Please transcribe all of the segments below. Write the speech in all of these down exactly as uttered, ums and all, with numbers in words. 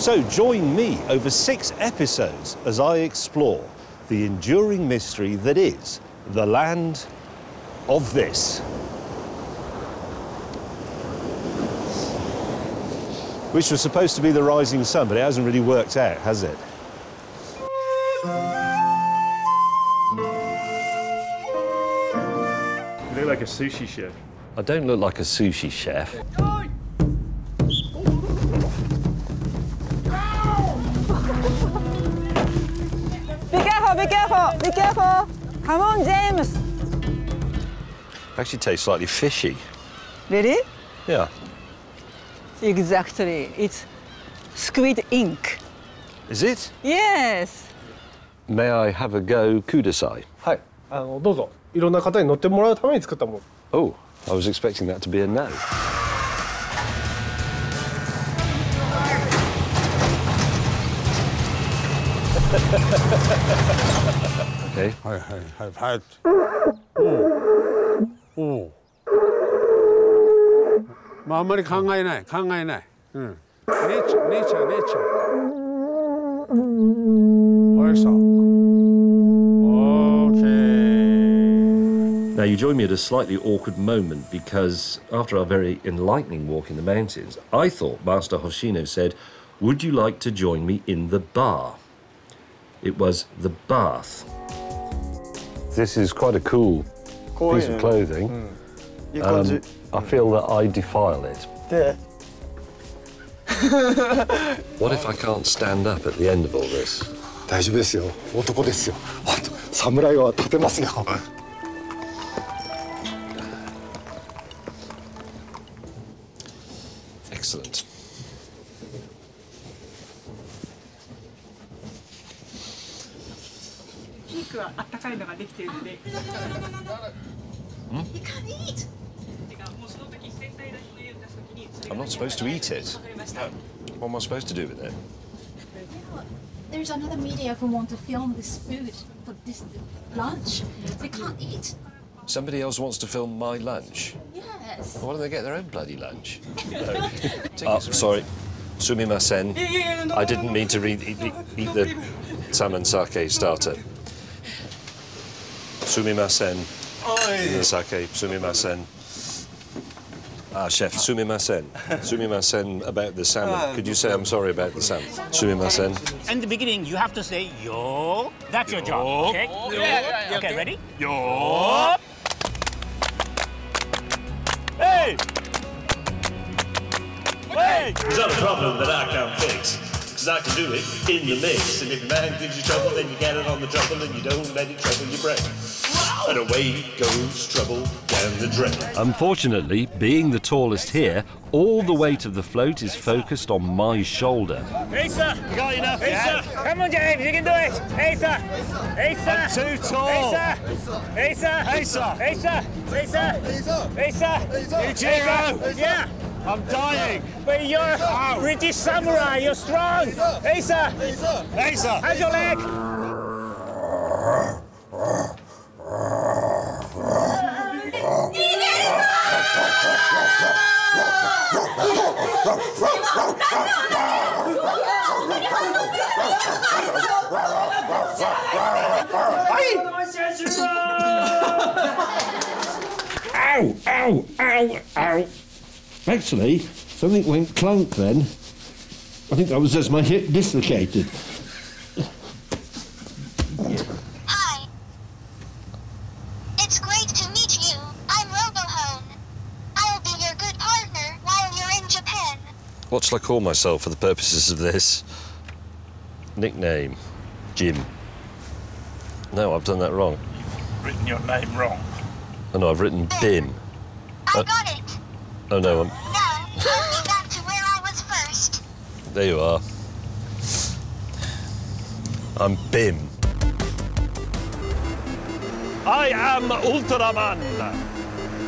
So join me over six episodes as I explore the enduring mystery that is the land of this. Which was supposed to be the rising sun, but it hasn't really worked out, has it? You look like a sushi chef. I don't look like a sushi chef. Be careful, be careful, be careful. Come on, James. Actually tastes slightly fishy. Really? Yeah. Exactly. It's squid ink. Is it? Yes. May I have a go, kudasai? Hi. Oh, I was expecting that to be a no. Okay. I have had. Oh. Oh. まあ、あんまり考えない、考えない。うん。ネチャ、ネチャ、ネチャ。おいしそう。Okay. Now you join me at a slightly awkward moment because after our very enlightening walk in the mountains, I thought Master Hoshino said, "Would you like to join me in the bar?" It was the bath. This is quite a cool piece of clothing. You got um, it. I feel that I defile it. Yeah. What if I can't stand up at the end of all this? Excellent. Hmm? I'm not supposed to eat it. What am I supposed to do with it? There's another media who want to film this food for this lunch. They can't eat. Somebody else wants to film my lunch? Yes. Well, why don't they get their own bloody lunch? No. Oh, sorry. Sumimasen. Yeah, yeah, yeah, no, I didn't no, no, mean to read, eat, no, eat no, the no, salmon sake starter. No, no, no. Sumimasen. Oi. The sake. Sumimasen. Ah, chef, sumimasen. Sumimasen about the salmon. Could you say I'm sorry about the salmon? Sumimasen. In the beginning, you have to say yo. That's yo. Your job. Okay. Yo. Yeah, yeah, yeah. Okay, ready? Yo. Hey. Hey. There's not a problem that I can't fix, because I can do it in the mix. And if man gives you trouble, then you get it on the trouble, and you don't let it trouble your brain. And away goes trouble down the drain. Unfortunately, being the tallest here, all the weight of the float is focused on my shoulder. Hey, sir! You got enough, yeah? Hey, sir! Come on, James, you can do it! Hey, sir! Hey, sir! I'm too tall! Hey, sir! Hey, sir! Hey, sir! Hey, sir! Hey, sir! Hey, sir! Hey, sir! Hey, sir! Hey, sir! Yeah! I'm dying! But you're a British samurai, you're strong! Hey, sir! Hey, sir! Hey, sir! How's your leg? Ow, ow, ow, ow. Actually, something went clunk then. I think that was as my hip dislocated. Hi. It's great to meet you. I'm Robohone. I'll be your good partner while you're in Japan. What shall I call myself for the purposes of this? Nickname, Jim. No, I've done that wrong. You've written your name wrong. Oh, no, I've written Bim. I uh, got it. Oh, no, I'm... No, I'll be back to where I was first. There you are. I'm Bim. I am Ultraman.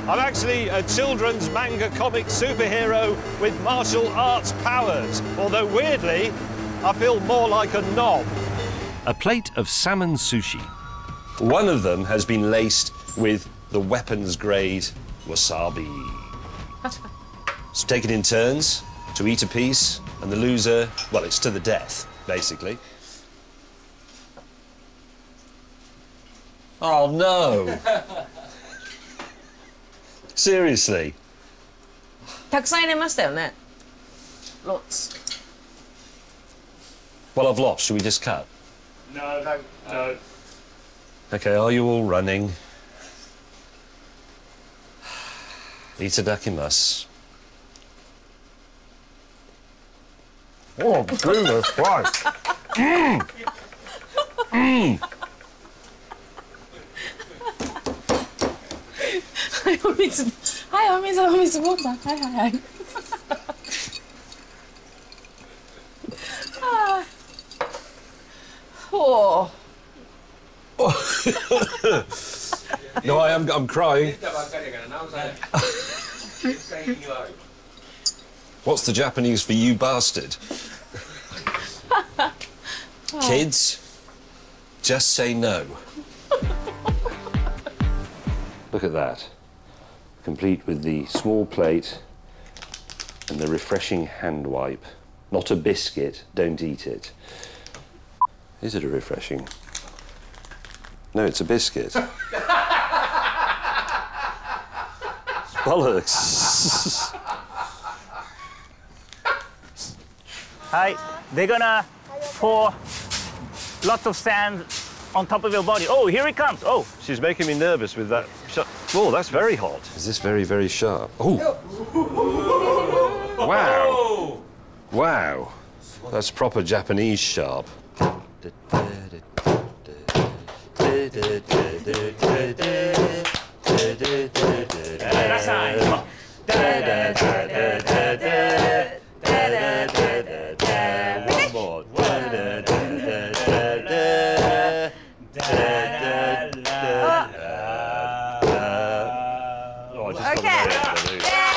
I'm actually a children's manga comic superhero with martial arts powers, although, weirdly, I feel more like a knob. A plate of salmon sushi. One of them has been laced with the weapons-grade wasabi. It's taken in turns to eat a piece and the loser, well, it's to the death, basically. Oh, no! Seriously. Lots. Well, I've lost. Should we just cut? No, no, no. OK, are you all running? Itadakimasu. Oh, goodness Christ! Mmm! Mmm! Hi, homies. Hi, homies. Homies. Water. Hi, hi, hi. ah. Oh. oh. No, I am. I'm crying. What's the Japanese for you bastard? Kids, just say no. Look at that. Complete with the small plate and the refreshing hand wipe. Not a biscuit, don't eat it. Is it a refreshing? No, it's a biscuit. Bollocks. Hi, they're gonna pour lots of sand on top of your body. Oh, here it comes. Oh, she's making me nervous with that. Oh, that's very hot. Is this very, very sharp? Oh. Wow. Wow. That's proper Japanese sharp. Okay. Yeah.